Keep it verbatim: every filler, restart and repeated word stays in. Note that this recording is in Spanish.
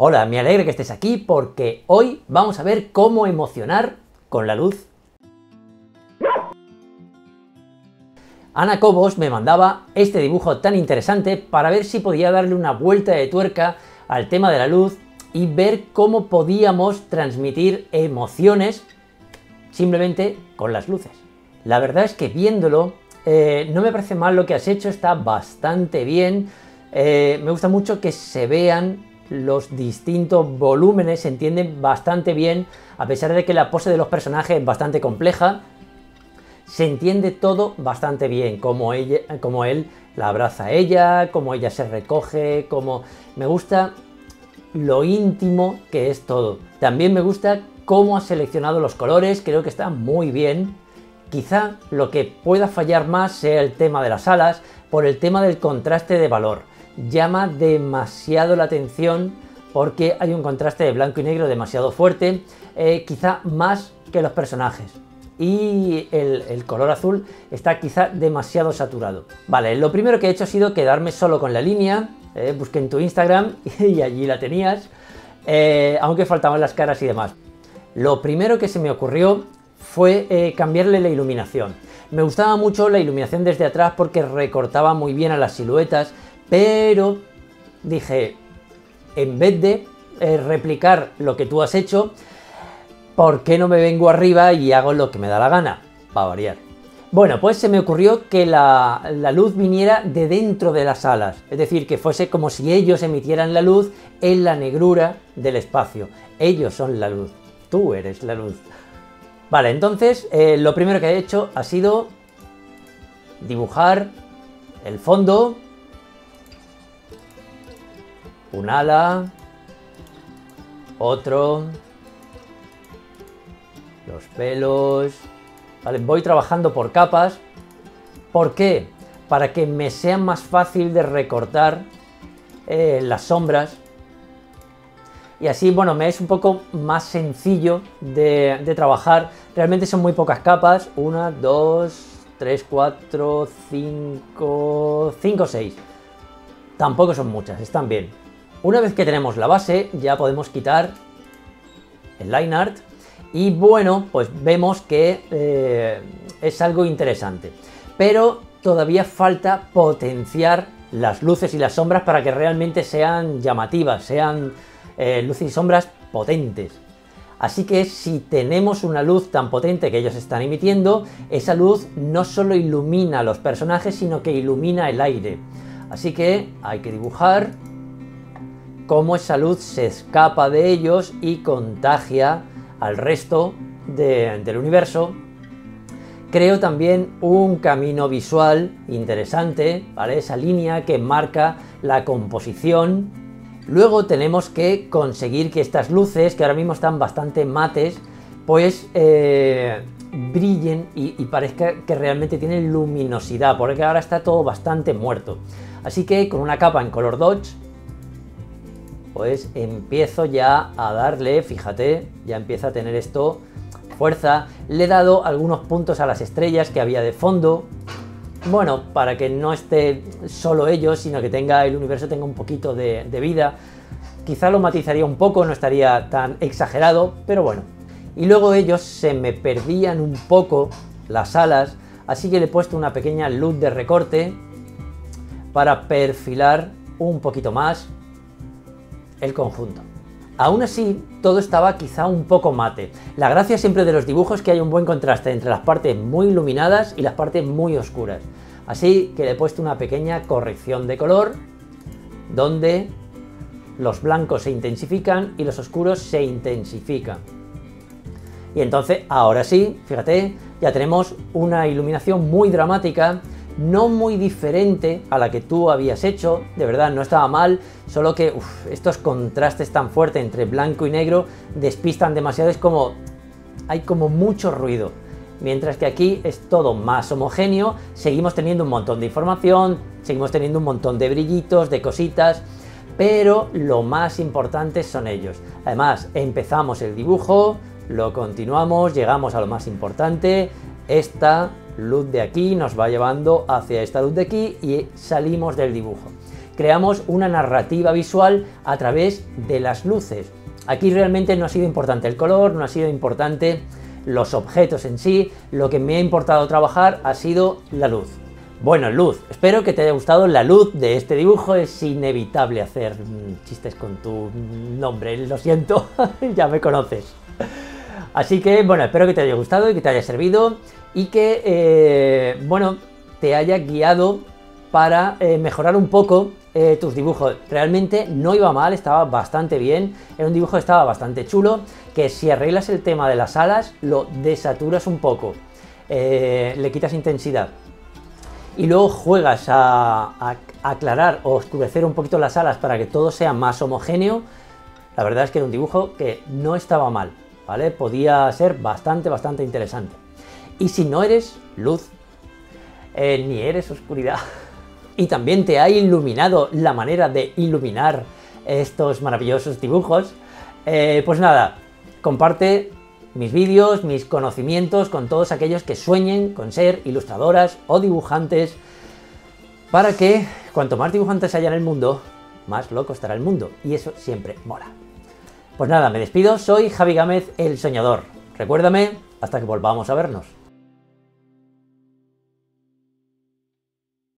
Hola, me alegra que estés aquí porque hoy vamos a ver cómo emocionar con la luz. Ana Cobos me mandaba este dibujo tan interesante para ver si podía darle una vuelta de tuerca al tema de la luz y ver cómo podíamos transmitir emociones simplemente con las luces. La verdad es que viéndolo eh, no me parece mal lo que has hecho, está bastante bien. Eh, me gusta mucho que se vean los distintos volúmenes, se entienden bastante bien, a pesar de que la pose de los personajes es bastante compleja. Se entiende todo bastante bien, como, ella, como él la abraza a ella, como ella se recoge, como... Me gusta lo íntimo que es todo. También me gusta cómo ha seleccionado los colores, creo que está muy bien. Quizá lo que pueda fallar más sea el tema de las alas, por el tema del contraste de valor. Llama demasiado la atención porque hay un contraste de blanco y negro demasiado fuerte, eh, quizá más que los personajes. Y el, el color azul está quizá demasiado saturado. Vale, lo primero que he hecho ha sido quedarme solo con la línea. Eh, busqué en tu Instagram y allí la tenías, eh, aunque faltaban las caras y demás. Lo primero que se me ocurrió fue eh, cambiarle la iluminación. Me gustaba mucho la iluminación desde atrás porque recortaba muy bien a las siluetas, pero dije, en vez de eh, replicar lo que tú has hecho, ¿por qué no me vengo arriba y hago lo que me da la gana? Para variar. Bueno, pues se me ocurrió que la, la luz viniera de dentro de las alas. Es decir, que fuese como si ellos emitieran la luz en la negrura del espacio. Ellos son la luz. Tú eres la luz. Vale, entonces eh, lo primero que he hecho ha sido dibujar el fondo. Un ala. Otro. Los pelos... Vale, voy trabajando por capas. ¿Por qué? Para que me sea más fácil de recortar eh, las sombras. Y así, bueno, me es un poco más sencillo de, de trabajar. Realmente son muy pocas capas. Una, dos, tres, cuatro, cinco... Cinco, seis. Tampoco son muchas, están bien. Una vez que tenemos la base, ya podemos quitar el line art. Y bueno, pues vemos que eh, es algo interesante, pero todavía falta potenciar las luces y las sombras para que realmente sean llamativas, sean eh, luces y sombras potentes. Así que si tenemos una luz tan potente que ellos están emitiendo, esa luz no solo ilumina a los personajes, sino que ilumina el aire. Así que hay que dibujar cómo esa luz se escapa de ellos y contagia al resto de, del universo. Creo también un camino visual interesante, ¿vale? Esa línea que marca la composición. Luego tenemos que conseguir que estas luces, que ahora mismo están bastante mates, pues eh, brillen y, y parezca que realmente tienen luminosidad, porque ahora está todo bastante muerto. Así que con una capa en color Dodge, pues empiezo ya a darle, fíjate, ya empieza a tener esto fuerza. Le he dado algunos puntos a las estrellas que había de fondo, bueno, para que no esté solo ellos, sino que tenga el universo tenga un poquito de, de vida. Quizá lo matizaría un poco, no estaría tan exagerado, pero bueno. Y luego ellos se me perdían un poco las alas, así que le he puesto una pequeña luz de recorte para perfilar un poquito más el conjunto. Aún así, todo estaba quizá un poco mate. La gracia siempre de los dibujos es que hay un buen contraste entre las partes muy iluminadas y las partes muy oscuras. Así que le he puesto una pequeña corrección de color, donde los blancos se intensifican y los oscuros se intensifican. Y entonces, ahora sí, fíjate, ya tenemos una iluminación muy dramática, no muy diferente a la que tú habías hecho, de verdad no estaba mal, solo que uf, estos contrastes tan fuertes entre blanco y negro despistan demasiado, es como, hay como mucho ruido, mientras que aquí es todo más homogéneo, seguimos teniendo un montón de información, seguimos teniendo un montón de brillitos, de cositas, pero lo más importante son ellos. Además, empezamos el dibujo, lo continuamos, llegamos a lo más importante, esta luz de aquí nos va llevando hacia esta luz de aquí y salimos del dibujo. creamos una narrativa visual a través de las luces. Aquí realmente no ha sido importante el color, no ha sido importante los objetos en sí, lo que me ha importado trabajar ha sido la luz. Bueno, luz, espero que te haya gustado la luz de este dibujo. Es inevitable hacer chistes con tu nombre, lo siento, ya me conoces. Así que, bueno, espero que te haya gustado y que te haya servido y que, eh, bueno, te haya guiado para eh, mejorar un poco eh, tus dibujos. Realmente no iba mal, estaba bastante bien, era un dibujo que estaba bastante chulo, que si arreglas el tema de las alas, lo desaturas un poco, eh, le quitas intensidad y luego juegas a, a aclarar o oscurecer un poquito las alas para que todo sea más homogéneo. La verdad es que era un dibujo que no estaba mal, ¿vale? Podía ser bastante, bastante interesante. Y si no eres luz, eh, ni eres oscuridad, y también te ha iluminado la manera de iluminar estos maravillosos dibujos, eh, pues nada, comparte mis vídeos, mis conocimientos con todos aquellos que sueñen con ser ilustradoras o dibujantes, para que cuanto más dibujantes haya en el mundo, más loco estará el mundo, y eso siempre mola. Pues nada, me despido, soy Javi Gámez, el soñador. Recuérdame hasta que volvamos a vernos.